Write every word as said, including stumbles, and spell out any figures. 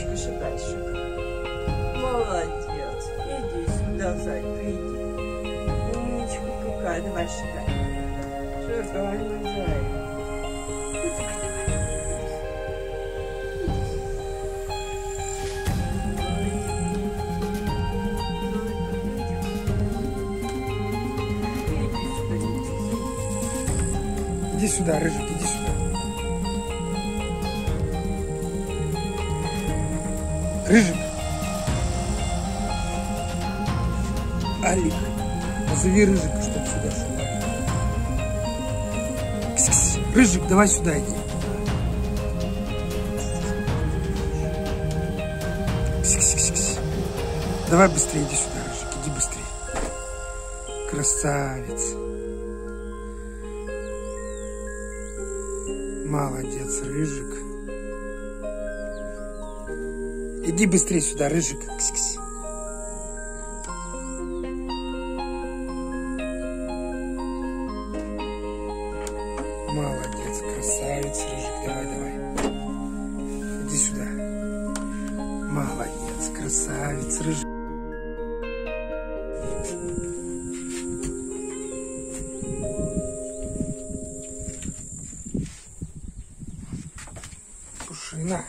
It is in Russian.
Алечка, шагайщик. Молодец. Иди сюда, зайка, иди. Умничка какая, давай шагай. Шагай, ну, зайка. Иди сюда, Рыжик, иди сюда. Рыжик. Алик, позови Рыжика, чтоб сюда шел. Кс-кс. Рыжик, давай сюда иди. Кс-кс-кс-кс. Давай быстрее иди сюда, Рыжик, иди быстрее. Красавец. Молодец, Рыжик. Иди быстрее сюда, Рыжик. Кс-кс. Молодец, красавец, Рыжик. Давай, давай. Иди сюда. Молодец, красавец, Рыжик. Пушина.